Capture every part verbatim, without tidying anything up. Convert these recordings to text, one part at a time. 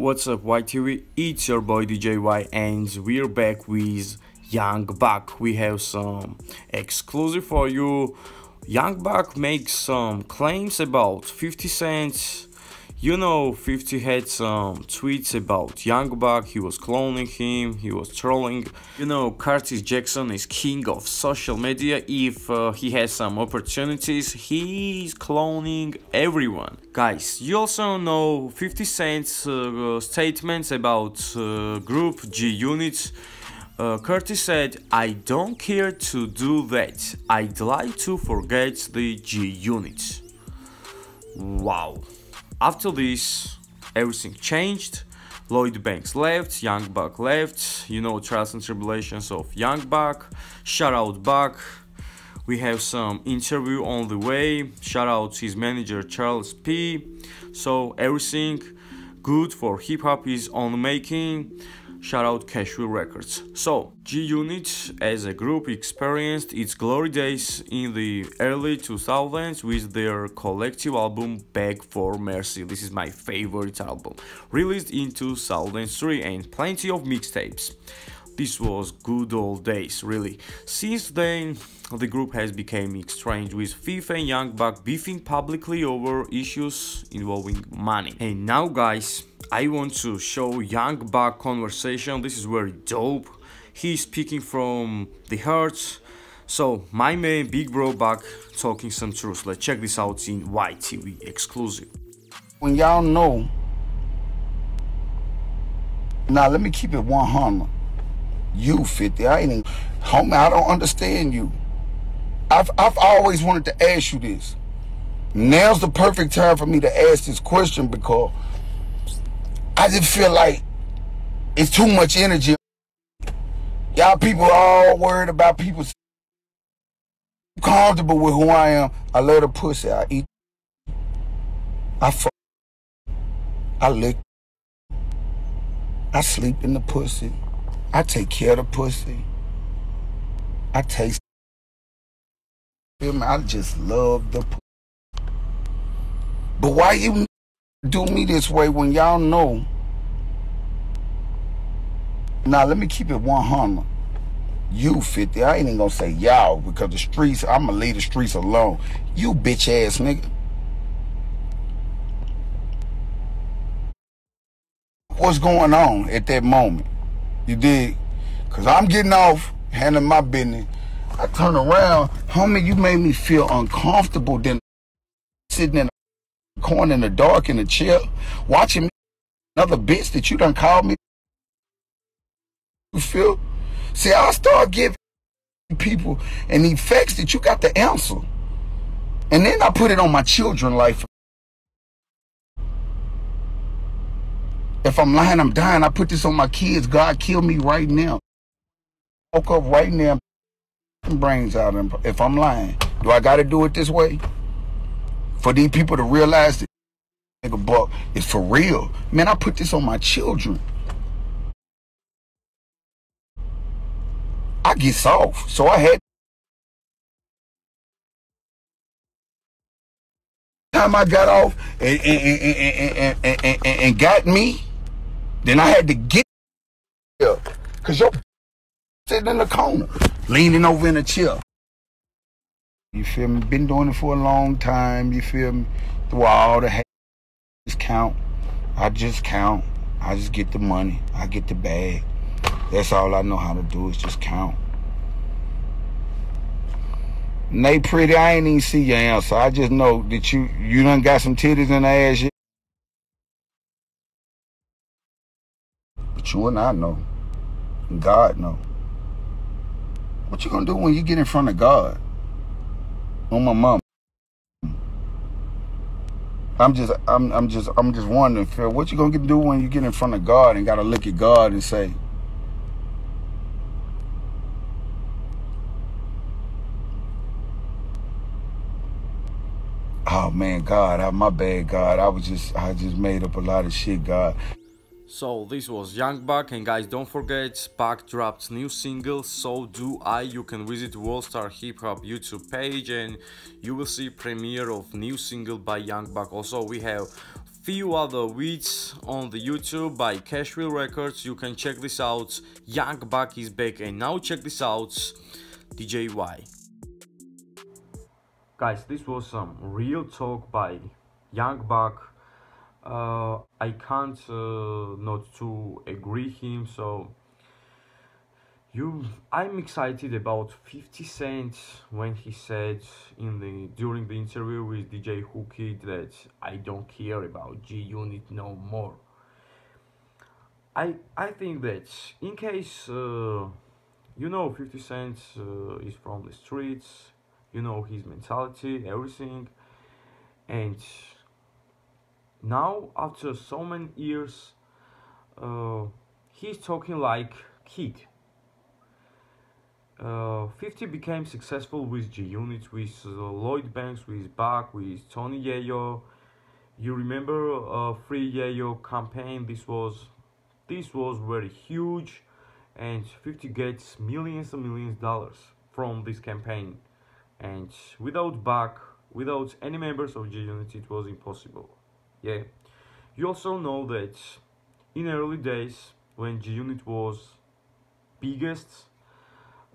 What's up Y T V, it's your boy D J Y and we're back with Young Buck. We have some exclusive for you. Young Buck makes some claims about fifty cent. You know, fifty had some tweets about Young Buck, he was cloning him, he was trolling. You know, Curtis Jackson is king of social media. If uh, he has some opportunities, he's cloning everyone. Guys, you also know fifty cent's uh, statements about uh, group G-Unit. Uh, Curtis said, I don't care to do that. I'd like to forget the G-Unit. Wow. After this, everything changed. Lloyd Banks left, Young Buck left, you know, trials and tribulations of Young Buck. Shout out Buck. We have some interview on the way. Shout out his manager Charles P. So everything good for hip hop is on the making. Shout out Cashville Records. So G-Unit as a group experienced its glory days in the early two thousands with their collective album Back for Mercy. This is my favorite album, released in two thousand three, and plenty of mixtapes. This was good old days, really. Since then, the group has become estranged, with fifty and Young Buck beefing publicly over issues involving money. And now, guys, I want to show Young Buck conversation. This is very dope. He's speaking from the heart. So, my man, Big Bro Buck, talking some truth. Let's check this out in Y T V exclusive. When y'all know, now let me keep it one hundred. You fifty, I ain't, homie, I don't understand you. I've, I've always wanted to ask you this. Now's the perfect time for me to ask this question because I just feel like it's too much energy. Y'all people are all worried about people. I'm comfortable with who I am. I love the pussy. I eat. I fuck. I lick. I sleep in the pussy. I take care of the pussy. I taste. I just love the pussy. But why you do me this way when y'all know? Now, let me keep it one hundred. You fifty, I ain't even gonna say y'all because the streets, I'm gonna leave the streets alone. You bitch ass nigga. What's going on at that moment? You dig? Cause I'm getting off, handling my business. I turn around, homie, you made me feel uncomfortable then sitting in the corner in the dark in the chair, watching me another bitch that you done called me. You feel? See, I start giving people and the effects that you got to answer. And then I put it on my children's life. If I'm lying, I'm dying. I put this on my kids. God, kill me right now. Woke up right now. Brains out. If I'm lying, do I got to do it this way? For these people to realize that nigga Buck is for real. Man, I put this on my children. I get soft. So I had. Time I got off and, and, and, and, and, and, and, and got me. Then I had to get up because you're sitting in the corner, leaning over in a chair. You feel me? Been doing it for a long time. You feel me? Through all the hate, just count. I just count. I just get the money. I get the bag. That's all I know how to do is just count. Nay, pretty, I ain't even see your answer. I just know that you, you done got some titties in the ass. But you and I know, and God know. What you gonna do when you get in front of God? On my mama. I'm just, I'm, I'm just, I'm just wondering, Phil, what you gonna do when you get in front of God and gotta look at God and say, "Oh man, God, I, my bad, God. I was just, I just made up a lot of shit, God." So this was Young Buck, and guys, don't forget, Buck dropped new single, So Do I. You can visit Worldstar Hip Hop YouTube page and you will see premiere of new single by Young Buck. Also, we have few other beats on the YouTube by Cashville Records. You can check this out. Young Buck is back, and now check this out, D J Y. Guys, this was some real talk by Young Buck. Uh, I can't uh, not to agree him. So you, I'm excited about fifty cent when he said in the during the interview with D J Hookie that I don't care about G-Unit no more. I I think that in case uh, you know fifty cent uh, is from the streets, you know his mentality, everything, and now after so many years, uh, he's talking like kid. Uh, fifty became successful with G-Unit, with uh, Lloyd Banks, with Buck, with Tony Yayo. You remember uh, Free Yayo campaign? This was this was very huge, and fifty gets millions and millions of dollars from this campaign. And without Buck, without any members of G-Unit, it was impossible. Yeah, you also know that in early days when G-Unit was biggest,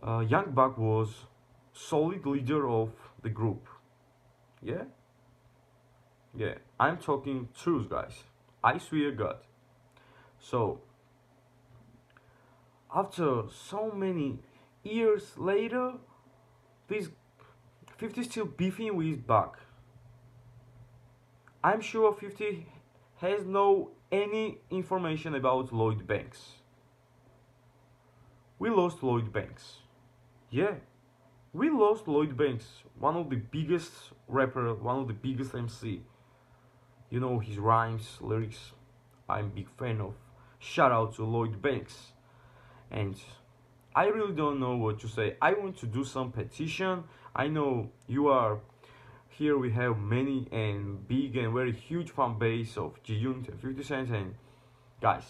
Uh, Young Buck was solid leader of the group. Yeah? Yeah, I'm talking truth, guys. I swear God. So, after so many years later, this fifty still beefing with Buck. I'm sure fifty has no any information about Lloyd Banks. We lost Lloyd Banks. Yeah, we lost Lloyd Banks, one of the biggest rapper, one of the biggest M C. You know his rhymes, lyrics, I'm big fan of. Shout out to Lloyd Banks. And I really don't know what to say. I want to do some petition. I know you are here, we have many and big and very huge fan base of G-Unit and fifty cent, and guys,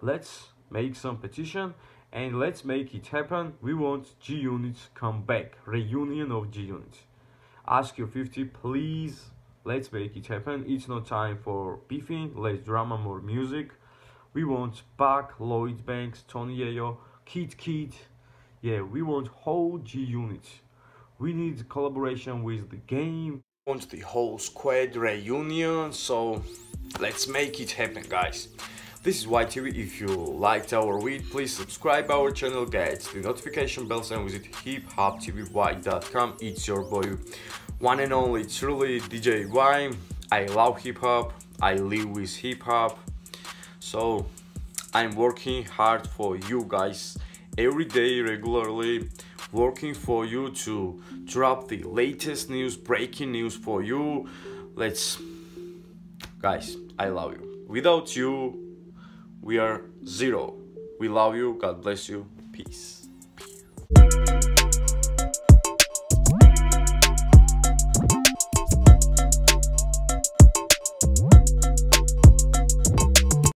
let's make some petition and let's make it happen. We want G-Unit come back, reunion of G-Unit. Ask your fifty, please, let's make it happen. It's not time for beefing, less drama, more music. We want Buck, Lloyd Banks, Tony Yayo, Kid Kid. Yeah, we want whole G-Unit. We need collaboration with The Game. We want the whole squad reunion, so let's make it happen, guys. This is Y T V. If you liked our vid, please subscribe our channel, get the notification bells, and visit hip hop t w y dot com. It's your boy, one and only, truly D J Y. I love hip hop, I live with hip hop, so I'm working hard for you guys every day, regularly, working for you to drop the latest news, breaking news for you. Let's, guys, I love you. Without you, we are zero. We love you. God bless you. Peace.